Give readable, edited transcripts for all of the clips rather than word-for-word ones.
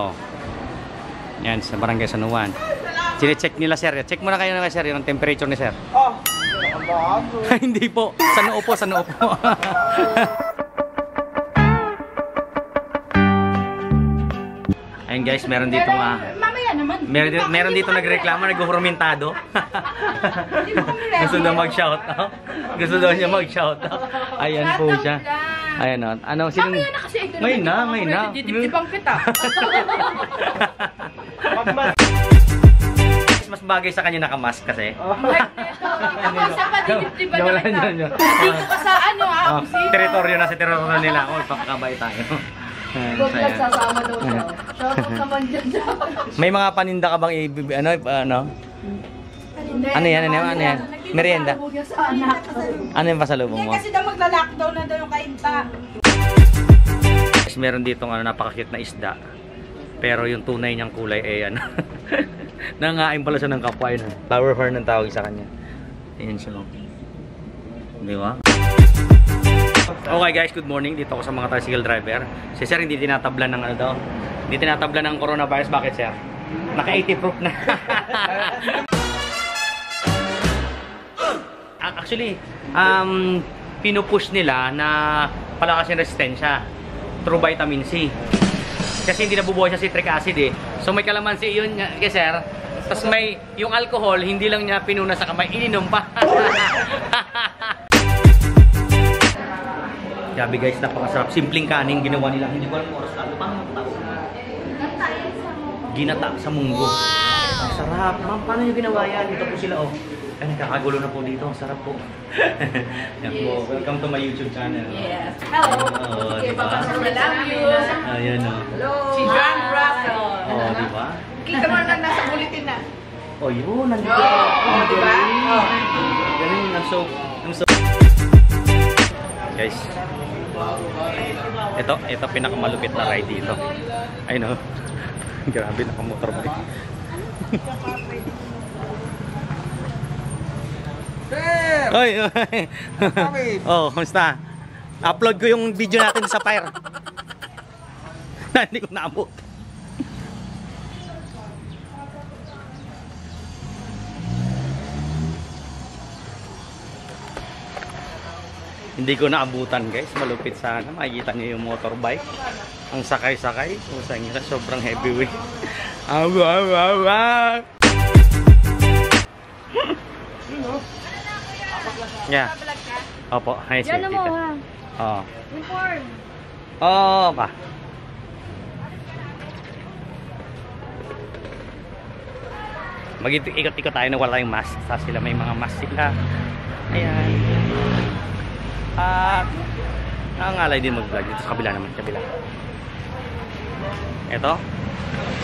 Oh. Yan, sa Barangay Sanuan. Sine-check nila, sir. Check muna kayo na, sir, yung temperature ni sir. Oh, hindi po. Sa noo po, sa noo po. Ayun guys, meron dito meron dito nagreklamo, naghuhurmintado. Gusto daw mag-shout out. Gusto daw niya mag-shout out. Ayan po siya. Ayan o. Ano, sino? May na, may na. Didibdibang kita. Mas bagay sa kanya naka-mask kasi. Ako sa padidibdiban na kita. Dito ka sa ano ha? Teritoryo na, sa teritoryo nila. O, ipakakabay tayo. May mga paninda ka bang ano yan? Merienda. Ano yung pasalubong mo? Kasi daw magla-lockdown na daw yung kainta. Meron ditong ano, napaka-cute na isda. Pero yung tunay niyang kulay ay ano. Nangain pala siya ng kapwa yun. Flower horn ang tawag sa kanya. Ayan siya. Di ba? Okay guys, good morning. Dito ako sa mga tricycle driver. Si sir hindi tinatablan ng ano daw. Hindi tinatablan ng coronavirus. Bakit sir? Naka 80 proof na. Actually, pinupush nila na palakasin resistensya through vitamin C. Kasi hindi nabubuhay siya citric acid eh. So may kalamansi yun kay sir. Tapos may yung alcohol, hindi lang niya pinuna sa kamay, ininom pa. Grabe guys, napakasarap. Simpleng kanin ginawa nila. Hindi ko alam kung oras na. Paano magtao? Ginata sa munggo. Wow! Ang sarap. Ma'am, paano nyo ginawa yan? Dito po sila, oh. Ay, nakakagulo na po dito. Ang sarap po. Yan po. Welcome to my YouTube channel. Yes. Hello. Oh, diba? I love you. Ayan, oh. Hello. Si John Raziel. Oh, diba? Kita mo na nasa bulletin na. Oh, yun. Nandito. Oh, diba? Ganun. Ang soap. Ang soap. Guys. Ito pinakamalupit na ride dito. I know. Grabe, nakamotorbike. Sir! Oy, oy. Oh, kamusta? Upload ko yung video natin sa fire. Hindi ko naabot. Hindi ko naabutan guys, malupit sana. Makikita niyo yung motorbike. Ang sakay-sakay, usang nila sobrang heavyweight. Aw, aw, aw, aw. Yeah. Opo, hi sir. Yan mo ha. Oo. Uniform. Oo pa. Mag-ikot-ikot tayo na wala yung mask. Tapos sila may mga mask sila. Ayan. At nangangalay din mag-vlog dito sa kabila naman, kabila. Ito,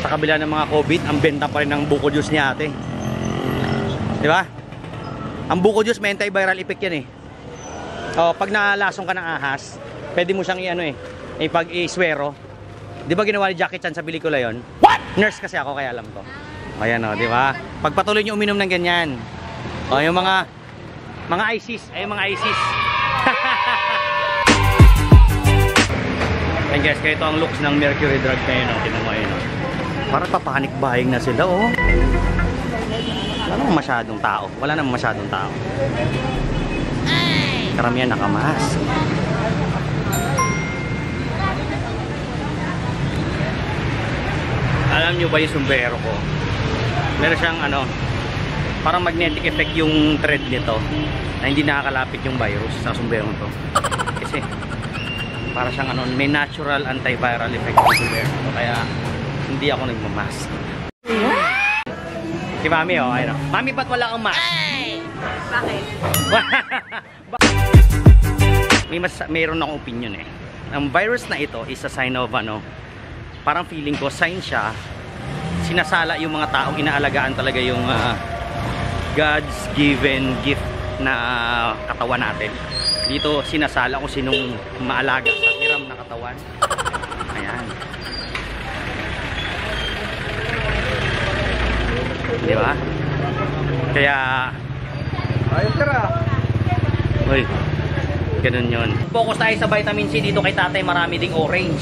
sa kabila ng mga COVID, ang benta pa rin ng buko juice ni ate. Di ba? Ang buko juice may anti-viral effect yan eh. O, pag nalasong ka ng ahas, pwede mo siyang i-ano eh, ipag-iswero. Di ba ginawa ni Jackie Chan sa pelikula yon? What? Nurse kasi ako kaya alam ko. Ayan o, di ba? Pagpatuloy nyo uminom ng ganyan. O, yung mga ISIS, ay mga ISIS. And guys, kaya ito ang looks ng mercury drug na yun, tinumain. Parang papanik bahing na sila, oh. Wala namang masyadong tao. Wala namang masyadong tao. Karamihan nakamask. Alam nyo ba yung sombrero ko? Meron siyang ano, parang magnetic effect yung thread nito na hindi nakakalapit yung virus sa sombrero to. Kasi para siyang ano, may natural antiviral effect sa sombrero to, kaya hindi ako nagmamask. Si Mami oh, ayun oh. Mami, ba't wala kang mask? Ay! Bakit? Mayroon akong opinion eh. Ang virus na ito is a sign of ano, parang feeling ko sign siya, sinasala yung mga taong inaalagaan talaga yung God's given gift na katawan natin. Dito sinasala kung sinong maalaga sa hiram na katawan. Ayan. Di ba? Kaya ayun tara. Hoy. Ganun yun. Focus tayo sa vitamin C dito kay tatay, marami ding orange.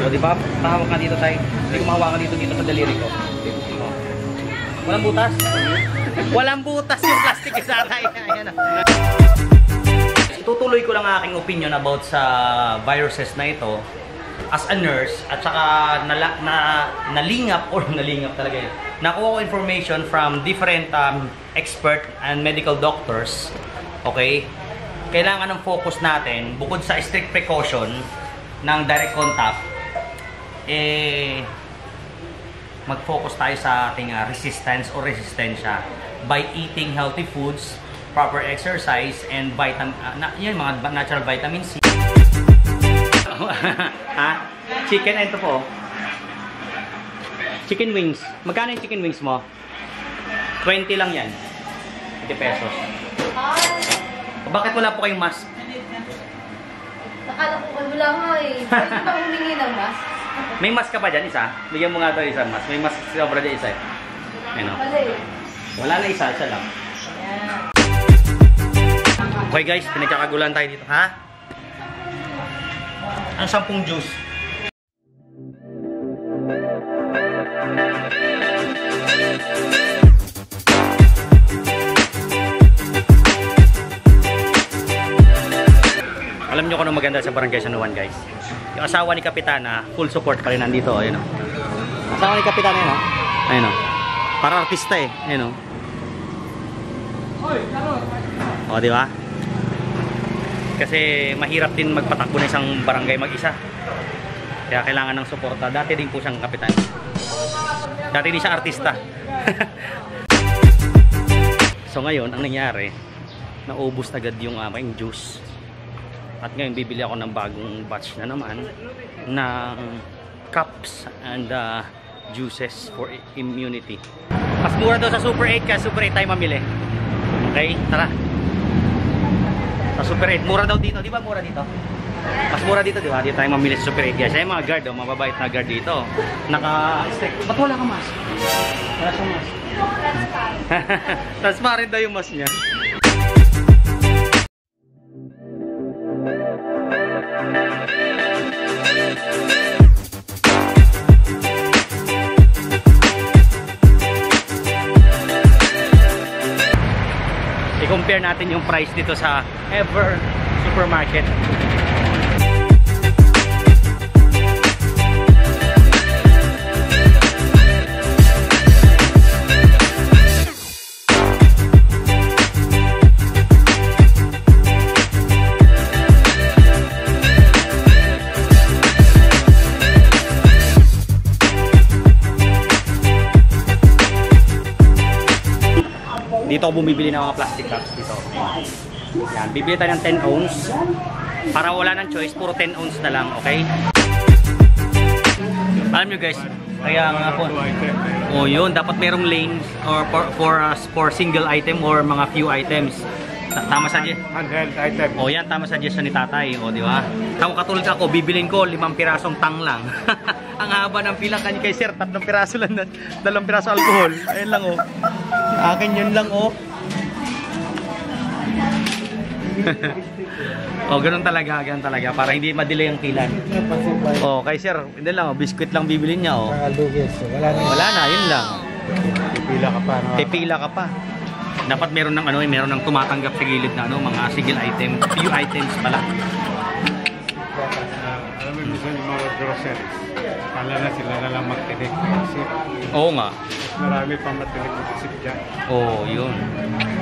So, di ba? Tawag ka dito tayo. Hindi ko mahawakan dito, dito sa daliri ko. Walang butas. Walang butas yung plastic isara. Ayan, tutuloy ko lang aking opinion about sa viruses na ito. As a nurse, at saka nalingap talaga yun. Nakuha ko information from different expert and medical doctors. Okay? Kailangan ng focus natin, bukod sa strict precaution ng direct contact, eh, mag-focus tayo sa ating resistance or resistensya by eating healthy foods, proper exercise, and yun, mga natural vitamin C. Ha? Chicken, ito po. Chicken wings. Magkano yung chicken wings mo? 20 lang yan. 20 pesos. Bakit wala po kayong mask? Nakala ko wala nga eh. Pwede pa humingi ng mask. May mask ka pa dyan, isa? Bigyan mo nga ito isang mask. May mask sobra dyan, isa eh. Ano? Wala na isa, isa lang. Okay guys, pinagkakagulan tayo dito. Ha? Ang 10 juice. Alam nyo kung ano maganda sa Barangay San Juan, guys. Yung asawa ni Kapitana, full support pa rin nandito. Ayun o. Asawa ni Kapitana, yun o. Ayun o. Para artista eh. Ayun o. O, diba? Kasi mahirap din magpatakbo ng isang barangay mag-isa. Kaya kailangan ng suporta. Dati din po siyang kapitan. Dati din siyang artista. So ngayon, ang nangyari, naubos agad yung aking juice. At ngayon bibili ako ng bagong batch na naman ng cups and juices for immunity. Mas mura daw sa Super 8 kaya Super 8 tayo mamili. Okay, tara. Sa Super 8, mura daw dito. Di ba mura dito? Mas mura dito, di ba? Dito tayo mamili sa Super 8 guys. Ay mga guard, oh, mababait na guard dito. Naka-stick. Ba't wala kang mask? Wala siyang mask. Transparent daw yung mask niya. I-compare natin yung price dito sa Ever Supermarket. Dito ako bumibili ng mga plastic cups dito. Yan, bibili tayo ng 10 ounce. Para wala ng choice, puro 10 ounce na lang, okay? Alam nyo guys, kaya nga po. Oh, yun, dapat merong lanes or for single item or mga few items. Tama suggestion. Oh, yan tama suggestion ni Tatay, oh, di ba? Ako katulad ako, bibilin ko 5 pirasong tang lang. Ang haba ng pila kanya kay sir, 3 piraso lang, 2 piraso alcohol. Ayun lang oh. Akin yun lang oh. Oh, ganun talaga para hindi madelay ang pila. Oh, kay sir, hindi lang oh, biscuit lang bibilin niya oh. Wala na, yun lang. Pipila ka pa. Pipila ka pa. Dapat meron ng ano, meron ng tumatanggap sa gilid na ano, mga single item, few items pala. Alam mo minsan yung mga groceries, pala na sila na lang magtinik ng isip. Oo nga. Marami pang magtinik ng isip dyan. Oo, yun.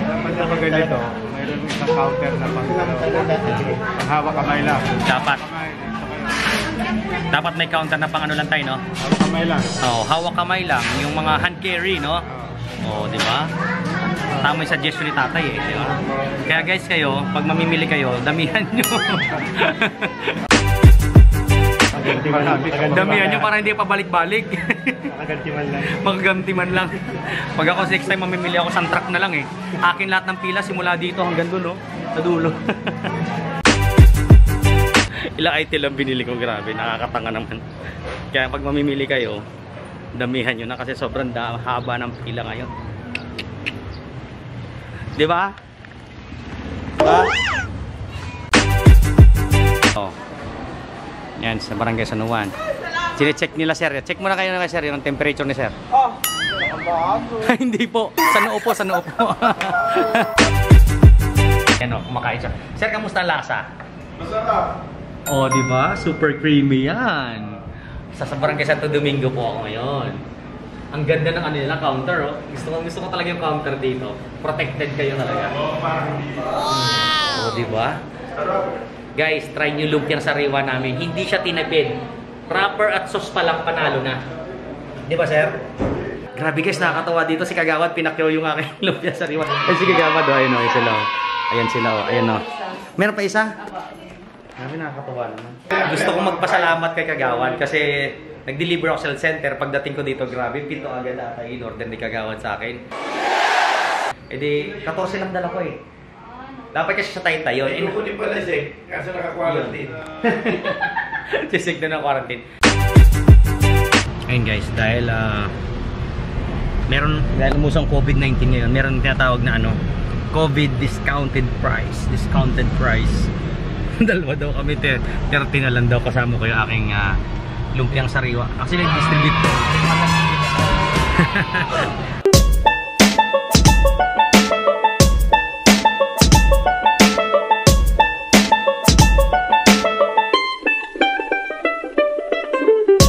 Dapat na pag ganito, mayroon isang counter na pang-hawa kamay lang. Dapat. Dapat may counter na pang-ano lang tayo, no? Hawa kamay lang. Oo, hawa kamay lang. Yung mga hand carry, no? Oo, di ba? Tama yung suggestion ni Tatay eh. Diba? Kaya guys kayo, pag mamimili kayo, damihan nyo. Damihan nyo para hindi pabalik-balik. Magagantiman lang. Magagantiman lang. Pag ako next time mamimili ako, isang truck na lang eh. Akin lahat ng pila, simula dito hanggang dulo. Sa dulo. Ilang item lang binili ko, grabe. Nakakatanga naman. Kaya pag mamimili kayo, damihan nyo na kasi sobrang haba ng pila ngayon. Di ba? Diba? Oh. Yan, sa Barangay San Juan. Sine-check nila, sir. Check muna kayo na, sir, yung temperature ni sir. Oh, hindi po. Sa noo po, sa noo po. Ano, kumakain siya. Sir, kamusta ang lasa? Masarap. Oh, di ba? Super creamy yan. Sa Barangay Santo Domingo po ako ngayon. Ang ganda ng ano nila, counter, oh. Gusto ko talaga yung counter dito. Protected kayo talaga. Oh, parang di ba? Oh, di ba? Guys, try nyo look yung sariwa namin. Hindi siya tinapid. Proper at sauce palang panalo na. Di ba, sir? Grabe guys, nakakatawa dito. Si Kagawad, pinakyaw yung aking lumpia sariwa. Ay, si Kagawad, oh, ayun o, sila o. Ayan sila o, ayun o. Meron pa isa? Grabe, nakakatawa naman. Gusto kong magpasalamat kay Kagawad kasi nag-deliver ako sa center. Pagdating ko dito, grabe, pito agad ata in order ni Kagawad sa akin. E di, 14 lang dala ko eh. Dapat kasi sa Taytay yun. Ay, kukunin pala siya, kasi naka-quarantine. Sisig na quarantine. Ayun guys, dahil dahil umusong COVID-19 ngayon, meron tinatawag na ano, COVID discounted price. Discounted price. Dalawa daw kami, 30 na lang daw kasama ko yung aking lumpiang sariwa. Kasi nag-distribute.